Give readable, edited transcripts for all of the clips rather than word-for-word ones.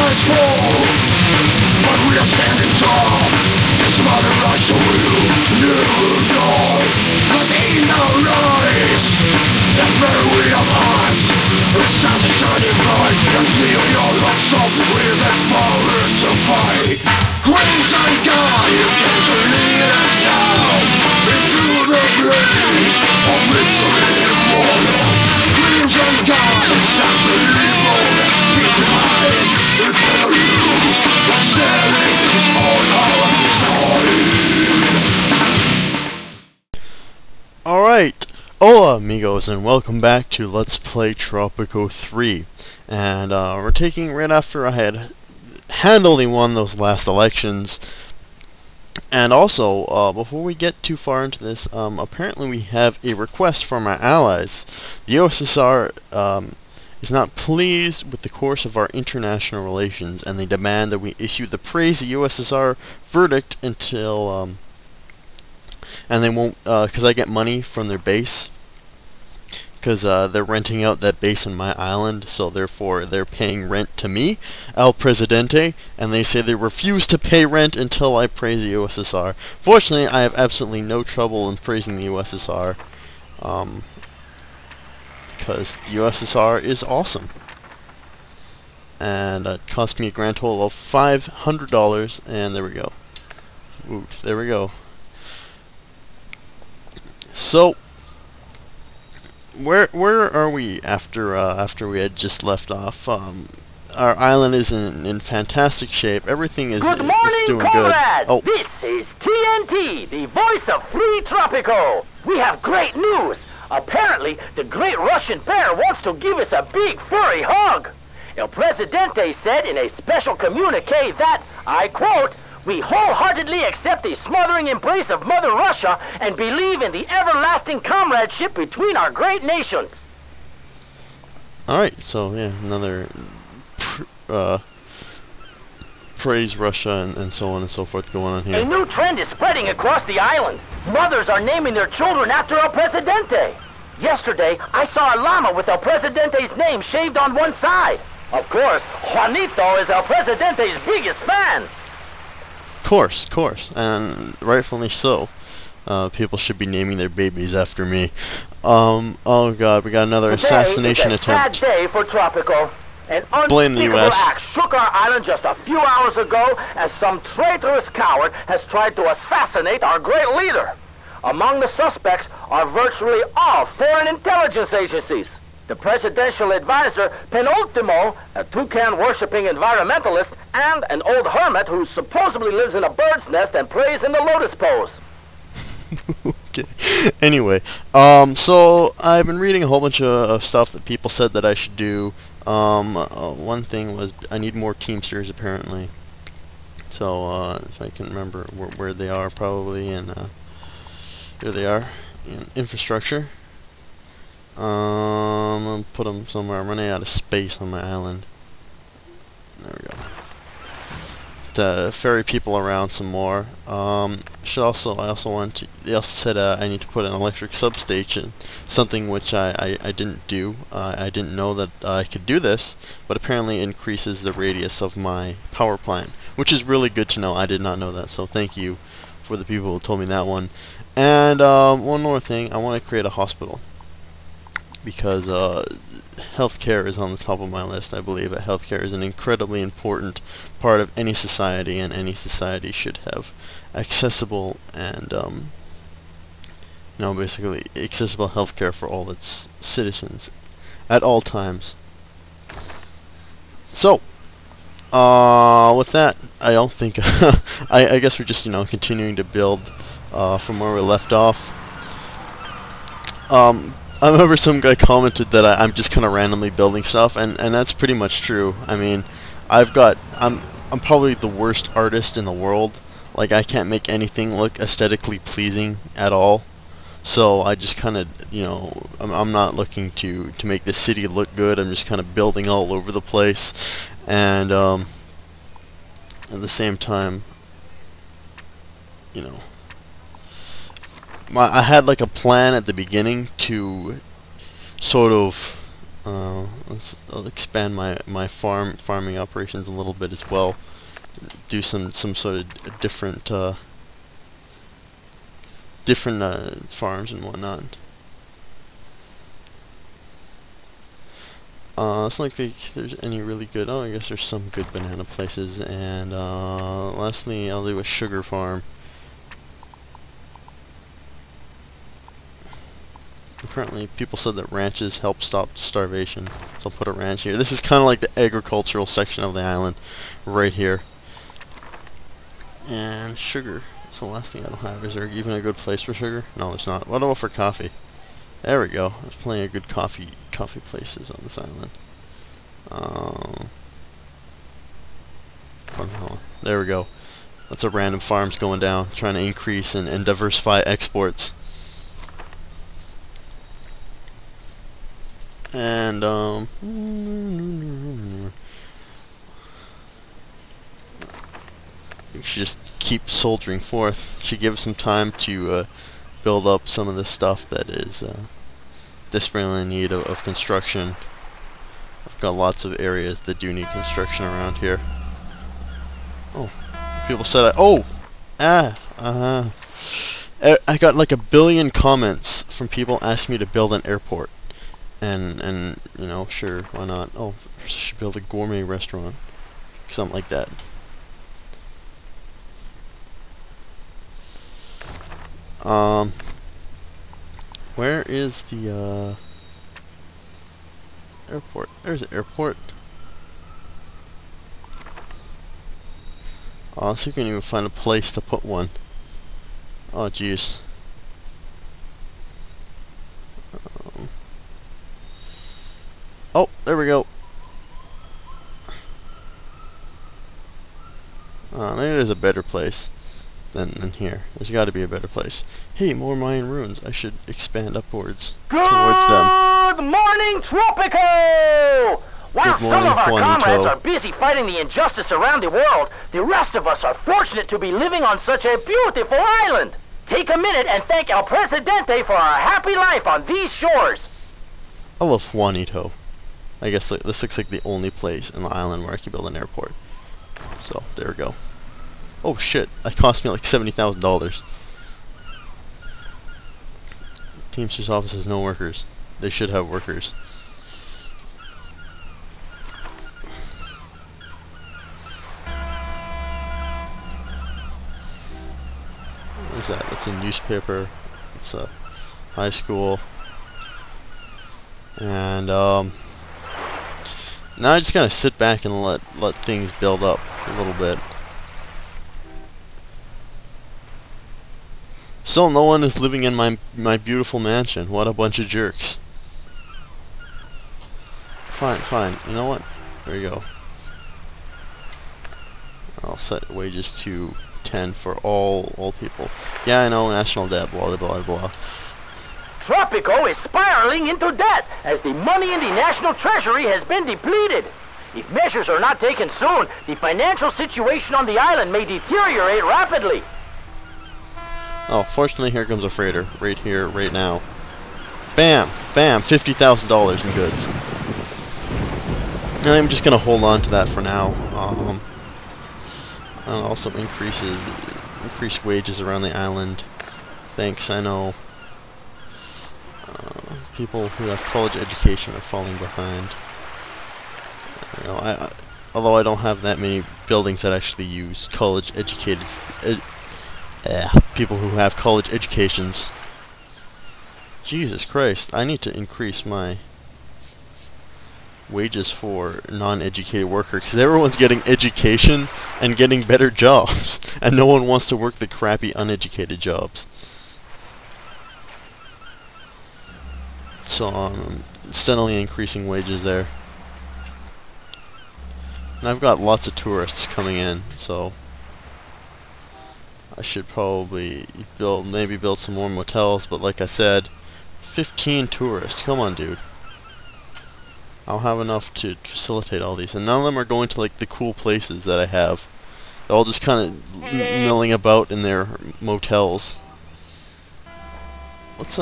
eyes fall, but we are standing tall. This mother Russia will never die. But in our lives, that very we have eyes, it's just a shining light. Until your love soft with the power to fight. Queens and God, you came to lead us now into the blaze of victory immortal. Queens and God, stand to leave all that peace behind. If they lose, but standing is all our side. Alright, hola amigos and welcome back to Let's Play Tropico 3. And we're taking right after I had handily won those last elections. And also, before we get too far into this, apparently we have a request from our allies. The USSR is not pleased with the course of our international relations, and they demand that we issue the praise the USSR verdict until, and they won't, because I get money from their base, because they're renting out that base on my island, so therefore they're paying rent to me, El Presidente, and they say they refuse to pay rent until I praise the USSR. Fortunately, I have absolutely no trouble in praising the USSR, because the USSR is awesome. And it cost me a grand total of $500, and there we go. Oop, there we go. So, where are we after after we had just left off? Our island is in fantastic shape. Everything is good morning, doing comrades. Good. Oh. This is TNT, the voice of Free Tropico. We have great news. Apparently, the great Russian bear wants to give us a big furry hug. El Presidente said in a special communique that, I quote, "We wholeheartedly accept the smothering embrace of Mother Russia and believe in the everlasting comradeship between our great nations." Alright, so yeah, another praise Russia and so on and so forth going on here. A new trend is spreading across the island. Mothers are naming their children after El Presidente. Yesterday, I saw a llama with El Presidente's name shaved on one side. Of course, Juanito is El Presidente's biggest fan. Course, and rightfully so. People should be naming their babies after me. Oh God, we got another assassination attempt. Today is a sad day for Tropico. An unspeakable act shook our island just a few hours ago as some traitorous coward has tried to assassinate our great leader. Among the suspects are virtually all foreign intelligence agencies. The presidential advisor, Penultimo, a toucan-worshipping environmentalist, and an old hermit who supposedly lives in a bird's nest and prays in the lotus pose. Okay. Anyway, so I've been reading a whole bunch of stuff that people said that I should do. One thing was I need more Teamsters, apparently. So, if I can remember where they are, probably, and here they are, in infrastructure. I'll put them somewhere. I'm running out of space on my island. There we go. To ferry people around some more. They also said I need to put an electric substation, something which I didn't do. I didn't know that I could do this, but apparently increases the radius of my power plant, which is really good to know. I did not know that, so thank you for the people who told me that one. And one more thing, I want to create a hospital, because healthcare is on the top of my list. I believe that healthcare is an incredibly important part of any society, and any society should have accessible and you know, basically accessible healthcare for all its citizens at all times. So, with that, I don't think I guess we're just continuing to build from where we left off. I remember some guy commented that I'm just kind of randomly building stuff, and that's pretty much true. I mean, I'm probably the worst artist in the world. Like, I can't make anything look aesthetically pleasing at all. So I just kind of, I'm not looking to make the city look good. I'm just kind of building all over the place, and at the same time, I had like a plan at the beginning to sort of I'll expand my farming operations a little bit as well. Do some sort of different farms and whatnot. It's not like there's any really good. Oh, I guess there's some good banana places. And lastly, I'll do a sugar farm. Apparently, people said that ranches help stop starvation, so I'll put a ranch here. This is kind of like the agricultural section of the island, right here. And sugar. That's the last thing I don't have. Is there even a good place for sugar? No, there's not. What about for coffee? There we go. There's plenty of good coffee places on this island. There we go. Lots of random farms going down, trying to increase and diversify exports. And we should just keep soldiering forth. Should give some time to build up some of the stuff that is desperately in need of construction. I've got lots of areas that do need construction around here. Oh, people said I got like 1 billion comments from people asking me to build an airport. And you know, sure, why not? Oh, I should build a gourmet restaurant, something like that. Where is the airport? There's an airport. Oh, so you can't even find a place to put one. Oh, jeez. Oh, there we go. Maybe there's a better place than here. There's got to be a better place. Hey, more Mayan ruins. I should expand upwards towards them. Good morning, Tropico! While some of our comrades are busy fighting the injustice around the world, the rest of us are fortunate to be living on such a beautiful island. Take a minute and thank El Presidente for our happy life on these shores. I love Juanito. I guess this looks like the only place in the island where I can build an airport. So, there we go. Oh shit, that cost me like $70,000. Teamsters office has no workers. They should have workers. What is that? That's a newspaper. It's a high school. And, now I just gotta sit back and let things build up a little bit. Still no one is living in my beautiful mansion. What a bunch of jerks. Fine. You know what? There you go. I'll set wages to 10 for all people. Yeah, I know, national debt, blah, blah, blah. Tropico is spiraling into debt as the money in the national treasury has been depleted. If measures are not taken soon, the financial situation on the island may deteriorate rapidly. Oh, fortunately, here comes a freighter. Right here, right now. Bam! Bam! $50,000 in goods. And I'm just going to hold on to that for now. I'll also increase wages around the island. Thanks, I know. People who have college education are falling behind. You know, although I don't have that many buildings that actually use college-educated people who have college educations. Jesus Christ! I need to increase my wages for non-educated workers because everyone's getting education and getting better jobs, and no one wants to work the crappy uneducated jobs. So steadily increasing wages there. And I've got lots of tourists coming in, so I should probably maybe build some more motels, but like I said, 15 tourists. Come on, dude. I'll have enough to facilitate all these. And none of them are going to like the cool places that I have. They're all just kind of milling about in their motels. Let's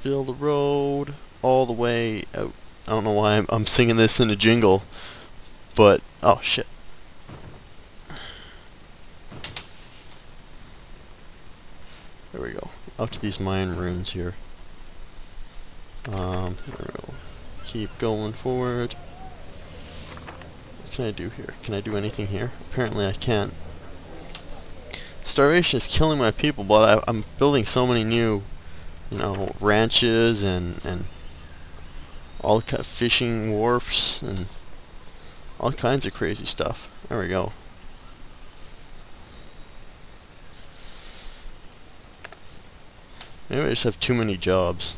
Fill the road all the way out. I don't know why I'm singing this in a jingle, but oh shit. There we go. Out to these Mayan ruins here. There we go. Keep going forward. What can I do here? Can I do anything here? Apparently I can't. Starvation is killing my people, but I'm building so many new, you know, ranches and all kind of fishing wharfs and all kinds of crazy stuff. There we go. Maybe I just have too many jobs.